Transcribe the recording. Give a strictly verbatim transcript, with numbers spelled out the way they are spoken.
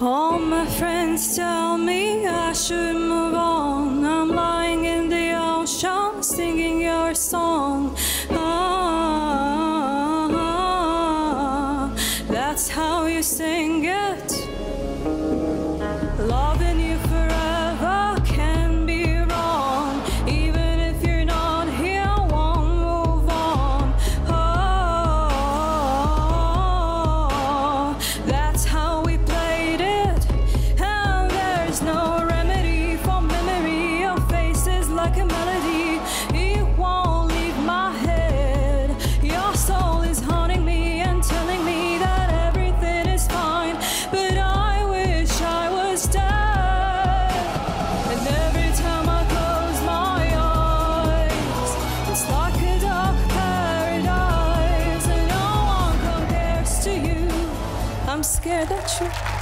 All my friends tell me I should move on. I'm lying in the ocean, singing your song. Ah, that's how you sing it. Loving you forever can be wrong. Even if you're not here, I won't move on. Oh, that's how we played it. And there's no remedy for memory. Your face is like a melody. It won't leave my head. Your soul is haunting me and telling me that everything is fine. But I I'm scared that you